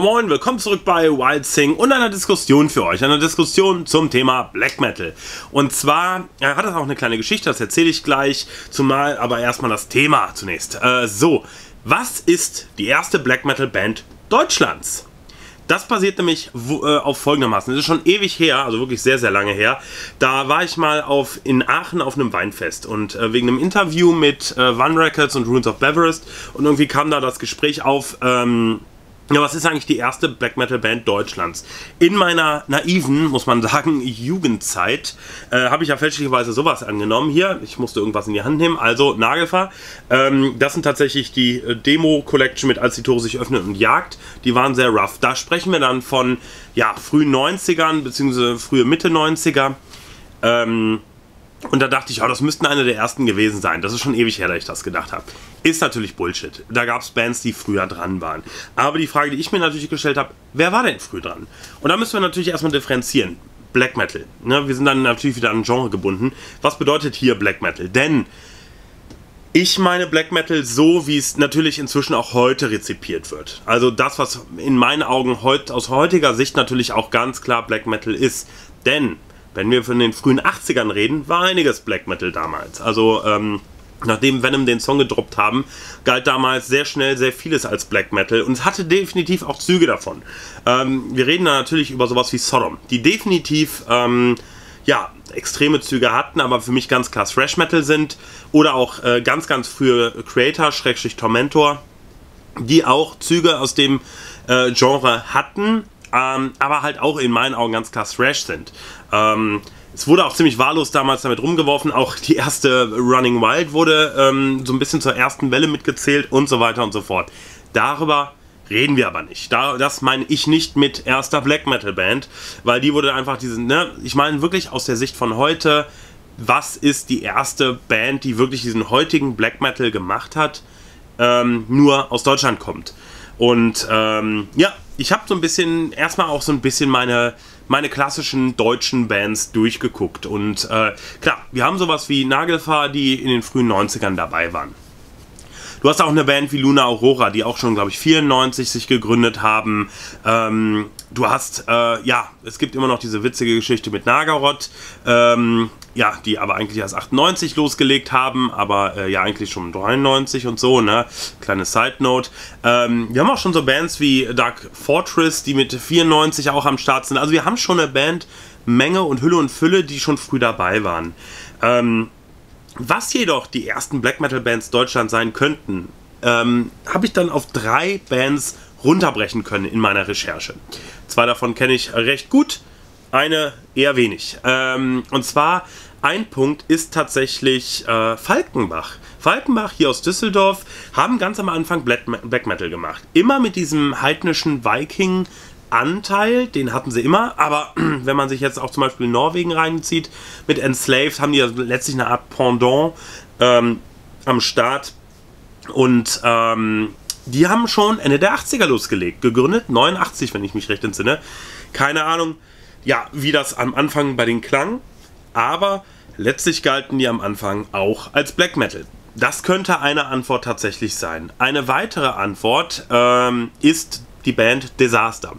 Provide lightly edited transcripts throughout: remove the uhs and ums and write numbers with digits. Moin Moin, willkommen zurück bei Wild Thing und einer Diskussion für euch, einer Diskussion zum Thema Black Metal. Und zwar hat das auch eine kleine Geschichte, das erzähle ich gleich, zumal aber erstmal das Thema zunächst. Was ist die erste Black Metal Band Deutschlands? Das passiert nämlich auf folgendermaßen. Das ist schon ewig her, also wirklich sehr, sehr lange her. Da war ich mal in Aachen auf einem Weinfest und wegen einem Interview mit One Records und Runes of Baverest und irgendwie kam da das Gespräch auf, ja, was ist eigentlich die erste Black Metal Band Deutschlands? In meiner naiven, muss man sagen, Jugendzeit habe ich ja fälschlicherweise sowas angenommen. Hier, ich musste irgendwas in die Hand nehmen, also Nagelfar. Das sind tatsächlich die Demo-Collection mit Als die Tore sich öffnen und jagt. Die waren sehr rough. Da sprechen wir dann von ja, frühen 90ern bzw. frühe Mitte 90er. Und da dachte ich, oh, das müssten einer der ersten gewesen sein. Das ist schon ewig her, dass ich das gedacht habe. Ist natürlich Bullshit. Da gab es Bands, die früher dran waren. Aber die Frage, die ich mir natürlich gestellt habe, wer war denn früh dran? Und da müssen wir natürlich erstmal differenzieren. Black Metal. Ne, wir sind dann natürlich wieder an ein Genre gebunden. Was bedeutet hier Black Metal? Denn ich meine Black Metal so, wie es natürlich inzwischen auch heute rezipiert wird. Also das, was in meinen Augen aus heutiger Sicht natürlich auch ganz klar Black Metal ist. Denn wenn wir von den frühen 80ern reden, war einiges Black Metal damals. Also nachdem Venom den Song gedroppt haben, galt damals sehr schnell sehr vieles als Black Metal und es hatte definitiv auch Züge davon. Wir reden da natürlich über sowas wie Sodom, die definitiv ja, extreme Züge hatten, aber für mich ganz klar Thrash Metal sind oder auch ganz, ganz frühe Creator, Tormentor, die auch Züge aus dem Genre hatten. Aber halt auch in meinen Augen ganz klar Thrash sind. Es wurde auch ziemlich wahllos damals damit rumgeworfen, auch die erste Running Wild wurde so ein bisschen zur ersten Welle mitgezählt und so weiter und so fort. Darüber reden wir aber nicht. Das meine ich nicht mit erster Black Metal Band, weil die wurde einfach ich meine wirklich aus der Sicht von heute, was ist die erste Band, die wirklich diesen heutigen Black Metal gemacht hat, nur aus Deutschland kommt. Und ja, ich habe so ein bisschen, erstmal auch so ein bisschen meine klassischen deutschen Bands durchgeguckt. Und klar, wir haben sowas wie Nagelfar, die in den frühen 90ern dabei waren. Du hast auch eine Band wie Lunar Aurora, die auch schon, glaube ich, 94 sich gegründet haben. Du hast, ja, es gibt immer noch diese witzige Geschichte mit Nagaroth, ja, die aber eigentlich erst 98 losgelegt haben, aber ja, eigentlich schon 93 und so, ne? Kleine Side-Note. Wir haben auch schon so Bands wie Dark Fortress, die mit 94 auch am Start sind. Also wir haben schon eine Bandmenge und Hülle und Fülle, die schon früh dabei waren. Was jedoch die ersten Black Metal Bands Deutschland sein könnten, habe ich dann auf 3 Bands runterbrechen können in meiner Recherche. 2 davon kenne ich recht gut, eine eher wenig. Und zwar ein Punkt ist tatsächlich Falkenbach. Falkenbach hier aus Düsseldorf haben ganz am Anfang Black Metal gemacht. Immer mit diesem heidnischen Viking Anteil, den hatten sie immer, aber wenn man sich jetzt auch zum Beispiel Norwegen reinzieht, mit Enslaved haben die ja letztlich eine Art Pendant am Start und die haben schon Ende der 80er losgelegt, gegründet, 89, wenn ich mich recht entsinne, keine Ahnung, ja, wie das am Anfang bei denen klang, aber letztlich galten die am Anfang auch als Black Metal. Das könnte eine Antwort tatsächlich sein. Eine weitere Antwort ist die Band Desaster.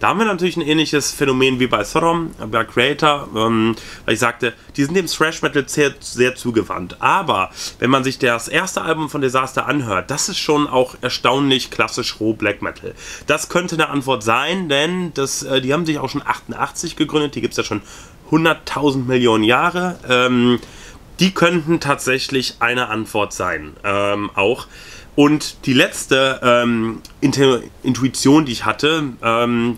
Da haben wir natürlich ein ähnliches Phänomen wie bei Sodom, bei Creator, weil ich sagte, die sind dem Thrash Metal sehr, sehr zugewandt. Aber wenn man sich das erste Album von Desaster anhört, das ist schon auch erstaunlich klassisch roh Black Metal. Das könnte eine Antwort sein, denn die haben sich auch schon 88 gegründet, die gibt es ja schon 100.000 Millionen Jahre. Die könnten tatsächlich eine Antwort sein, auch. Und die letzte Intuition, die ich hatte,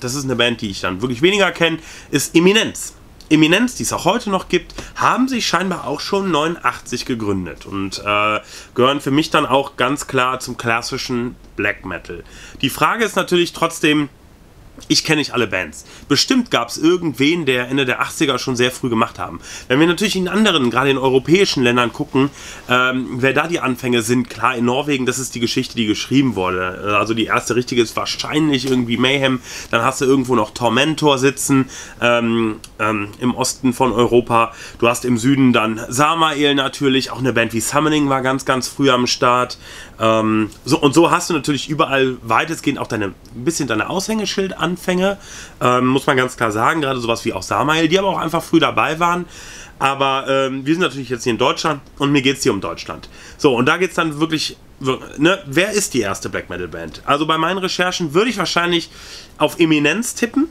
das ist eine Band, die ich dann wirklich weniger kenne, ist Eminenz. Eminenz, die es auch heute noch gibt, haben sich scheinbar auch schon 89 gegründet und gehören für mich dann auch ganz klar zum klassischen Black Metal. Die Frage ist natürlich trotzdem, Ich kenne nicht alle Bands. Bestimmt gab es irgendwen, der Ende der 80er schon sehr früh gemacht haben. Wenn wir natürlich in anderen, gerade in europäischen Ländern gucken, wer da die Anfänge sind, klar, in Norwegen, das ist die Geschichte, die geschrieben wurde. Also die erste richtige ist wahrscheinlich irgendwie Mayhem, dann hast du irgendwo noch Tormentor sitzen, im Osten von Europa. Du hast im Süden dann Samael natürlich, auch eine Band wie Summoning war ganz, ganz früh am Start. So hast du natürlich überall weitestgehend auch ein bisschen deine Aushängeschildanfänge, muss man ganz klar sagen, gerade sowas wie auch Samael, die aber auch einfach früh dabei waren. Aber wir sind natürlich jetzt hier in Deutschland und mir geht es hier um Deutschland. So, und da geht es dann wirklich, ne, wer ist die erste Black Metal Band? Also bei meinen Recherchen würde ich wahrscheinlich auf Eminenz tippen.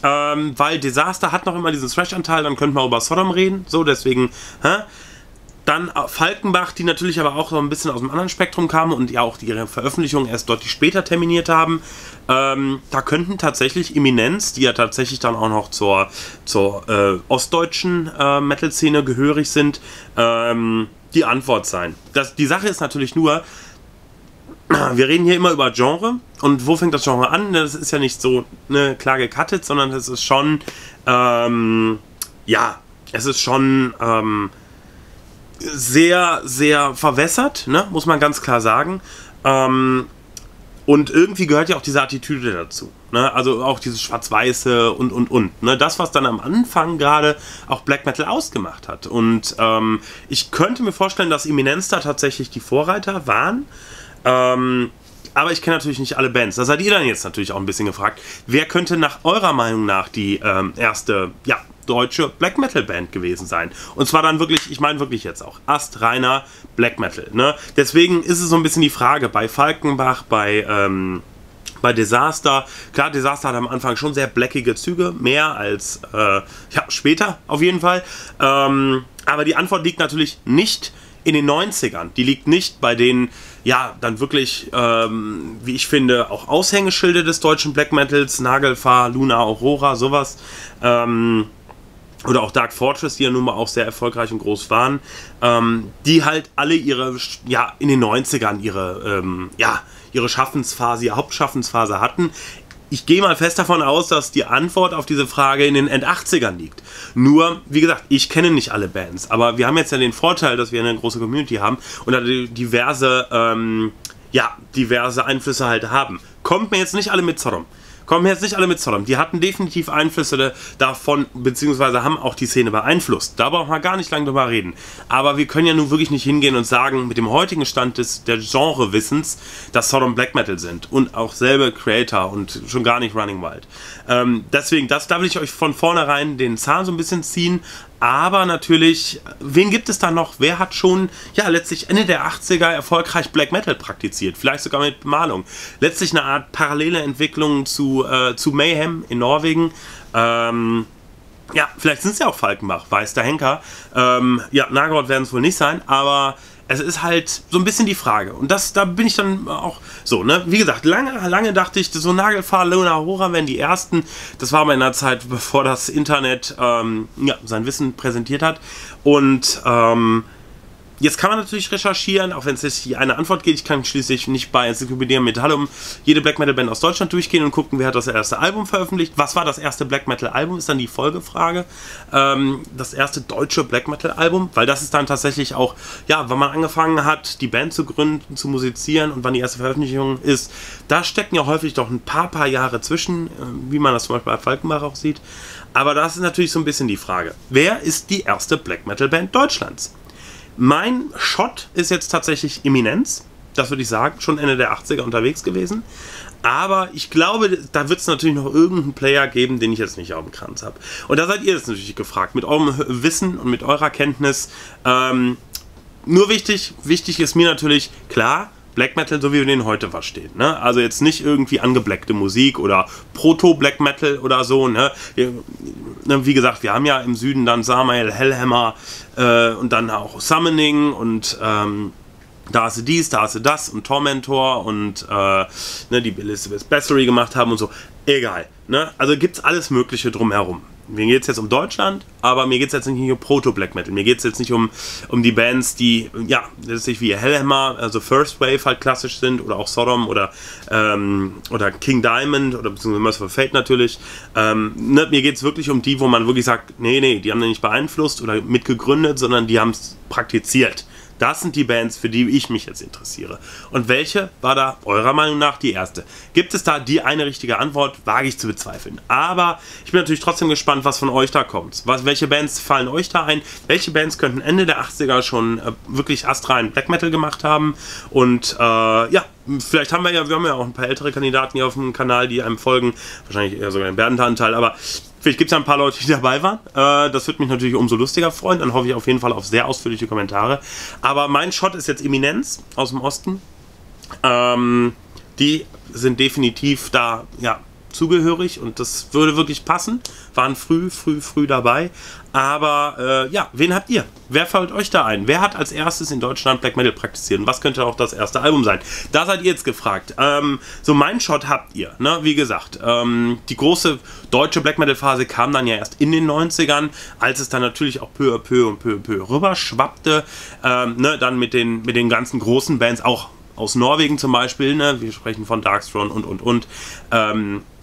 Weil Desaster hat noch immer diesen Thrash-Anteil, dann könnten wir über Sodom reden, so deswegen, Dann Falkenbach, die natürlich aber auch so ein bisschen aus dem anderen Spektrum kamen und ja auch ihre Veröffentlichung erst deutlich später terminiert haben. Da könnten tatsächlich Eminenz, die ja tatsächlich dann auch noch zur ostdeutschen Metal-Szene gehörig sind, die Antwort sein. Die Sache ist natürlich nur, wir reden hier immer über Genre und wo fängt das Genre an? Das ist ja nicht so klar gecuttet, sondern es ist schon, sehr, sehr verwässert, muss man ganz klar sagen. Und irgendwie gehört ja auch diese Attitüde dazu. Also auch dieses Schwarz-Weiße und. Das, was dann am Anfang gerade auch Black Metal ausgemacht hat. Und ich könnte mir vorstellen, dass Eminenz da tatsächlich die Vorreiter waren. Aber ich kenne natürlich nicht alle Bands. Da seid ihr dann jetzt natürlich auch ein bisschen gefragt. Wer könnte nach eurer Meinung nach die erste, deutsche Black Metal Band gewesen sein? Und zwar dann wirklich, ich meine wirklich jetzt auch, astreiner Black Metal. Deswegen ist es so ein bisschen die Frage bei Falkenbach, bei Desaster. Klar, Desaster hat am Anfang schon sehr blackige Züge, mehr als später auf jeden Fall. Aber die Antwort liegt natürlich nicht in den 90ern. Die liegt nicht bei den, dann wirklich, wie ich finde, auch Aushängeschilde des deutschen Black Metals, Nagelfar, Lunar Aurora, sowas. Oder auch Dark Fortress, die ja nun mal auch sehr erfolgreich und groß waren, die halt alle ihre, in den 90ern ihre Schaffensphase, ihre Hauptschaffensphase hatten. Ich gehe mal fest davon aus, dass die Antwort auf diese Frage in den End-80ern liegt. Nur, wie gesagt, ich kenne nicht alle Bands, aber wir haben jetzt ja den Vorteil, dass wir eine große Community haben und da diverse Einflüsse halt haben. Kommt mir jetzt nicht alle mit Sodom. Die hatten definitiv Einflüsse davon, beziehungsweise haben auch die Szene beeinflusst. Da brauchen wir gar nicht lange drüber reden. Aber wir können ja nun wirklich nicht hingehen und sagen, mit dem heutigen Stand der Genrewissens, dass Sodom Black Metal sind. Und auch selber Creator und schon gar nicht Running Wild. Deswegen, da will ich euch von vornherein den Zahn so ein bisschen ziehen. Aber natürlich, wen gibt es da noch? Wer hat schon, letztlich Ende der 80er erfolgreich Black Metal praktiziert? Vielleicht sogar mit Bemalung. Letztlich eine Art parallele Entwicklung zu Mayhem in Norwegen. Vielleicht sind es ja auch Falkenbach, weiß der Henker. Nagaroth werden es wohl nicht sein, aber es ist halt so ein bisschen die Frage. Und da bin ich dann auch so, Wie gesagt, lange dachte ich, so Nagelfar, Lunar Aurora wären die ersten. Das war aber in der Zeit, bevor das Internet sein Wissen präsentiert hat. Und jetzt kann man natürlich recherchieren, auch wenn es nicht eine Antwort geht. Ich kann schließlich nicht bei Enzyklopädie Metallum jede Black Metal Band aus Deutschland durchgehen und gucken, wer hat das erste Album veröffentlicht. Was war das erste Black Metal Album, ist dann die Folgefrage. Das erste deutsche Black Metal Album, weil das ist dann tatsächlich auch, wann man angefangen hat, die Band zu gründen, zu musizieren und wann die erste Veröffentlichung ist. Da stecken ja häufig doch ein paar Jahre zwischen, wie man das zum Beispiel bei Falkenbach auch sieht. Aber das ist natürlich so ein bisschen die Frage. Wer ist die erste Black Metal Band Deutschlands? Mein Shot ist jetzt tatsächlich Eminenz, das würde ich sagen, schon Ende der 80er unterwegs gewesen, aber ich glaube, da wird es natürlich noch irgendeinen Player geben, den ich jetzt nicht auf dem Kranz habe. Und da seid ihr jetzt natürlich gefragt, mit eurem Wissen und mit eurer Kenntnis. Nur wichtig ist mir natürlich, klar, Black Metal, so wie wir den heute verstehen. Also jetzt nicht irgendwie angeblackte Musik oder Proto-Black Metal oder so. Wie gesagt, wir haben ja im Süden dann Samael, Hellhammer und dann auch Summoning und da hast du dies, da hast du das und Tormentor und die Elizabeth Bathory gemacht haben und so. Egal. Also gibt es alles Mögliche drumherum. Mir geht es jetzt um Deutschland, aber mir geht es jetzt nicht um Proto-Black Metal. Mir geht es jetzt nicht um die Bands, die, ja, letztlich wie Hellhammer, also First Wave halt klassisch sind, oder auch Sodom oder King Diamond oder beziehungsweise Mercyful Fate natürlich. Ne, mir geht es wirklich um die, wo man wirklich sagt, nee, nee, die haben den nicht beeinflusst oder mitgegründet, sondern die haben es praktiziert. Das sind die Bands, für die ich mich jetzt interessiere. Und welche war da eurer Meinung nach die erste? Gibt es da die eine richtige Antwort? Wage ich zu bezweifeln. Aber ich bin natürlich trotzdem gespannt, was von euch da kommt. Welche Bands fallen euch da ein? Welche Bands könnten Ende der 80er schon wirklich astralen Black Metal gemacht haben? Und ja, vielleicht haben wir haben ja auch ein paar ältere Kandidaten hier auf dem Kanal, die einem folgen. Wahrscheinlich eher sogar den Berdentanteil, aber... Vielleicht gibt es ja ein paar Leute, die dabei waren. Das würde mich natürlich umso lustiger freuen. Dann hoffe ich auf jeden Fall auf sehr ausführliche Kommentare. Aber mein Shot ist jetzt Eminenz aus dem Osten. Die sind definitiv da, ja, zugehörig und das würde wirklich passen. Waren früh dabei. Aber ja, wen habt ihr? Wer fällt euch da ein? Wer hat als erstes in Deutschland Black Metal praktiziert? Und was könnte auch das erste Album sein? Da seid ihr jetzt gefragt. So, mein Shot habt ihr. Ne? Wie gesagt, die große deutsche Black Metal Phase kam dann ja erst in den 90ern, als es dann natürlich auch peu à peu rüber schwappte. Ne? Dann mit den ganzen großen Bands, auch aus Norwegen zum Beispiel. Ne? Wir sprechen von Darkthrone und.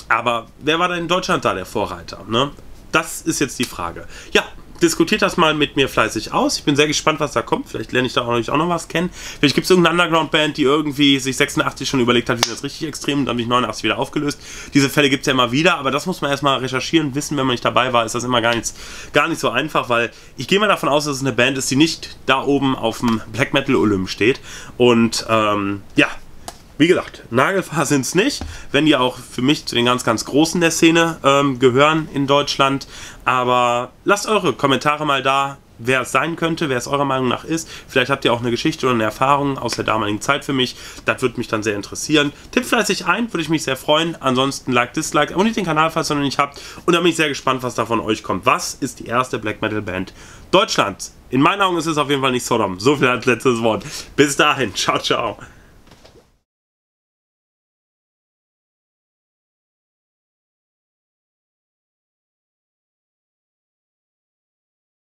Aber wer war da in Deutschland da der Vorreiter? Ne? Das ist jetzt die Frage. Ja, diskutiert das mal mit mir fleißig aus. Ich bin sehr gespannt, was da kommt. Vielleicht lerne ich da auch noch was kennen. Vielleicht gibt es irgendeine Underground-Band, die irgendwie sich 86 schon überlegt hat, wie das richtig extrem und dann bin ich 89 wieder aufgelöst. Diese Fälle gibt es ja immer wieder, aber das muss man erstmal recherchieren, wissen, wenn man nicht dabei war, ist das immer gar nicht so einfach, weil ich gehe mal davon aus, dass es eine Band ist, die nicht da oben auf dem Black Metal Olymp steht. Und ja, wie gesagt, Nagelfar sind es nicht, wenn die auch für mich zu den ganz Großen der Szene gehören in Deutschland. Aber lasst eure Kommentare mal da, wer es sein könnte, wer es eurer Meinung nach ist. Vielleicht habt ihr auch eine Geschichte oder eine Erfahrung aus der damaligen Zeit für mich. Das würde mich dann sehr interessieren. Tippt fleißig ein, würde ich mich sehr freuen. Ansonsten Like, Dislike, abonniert den Kanal, falls ihr noch nicht habt. Und dann bin ich sehr gespannt, was da von euch kommt. Was ist die erste Black Metal Band Deutschlands? In meinen Augen ist es auf jeden Fall nicht Sodom. So viel als letztes Wort. Bis dahin. Ciao, ciao.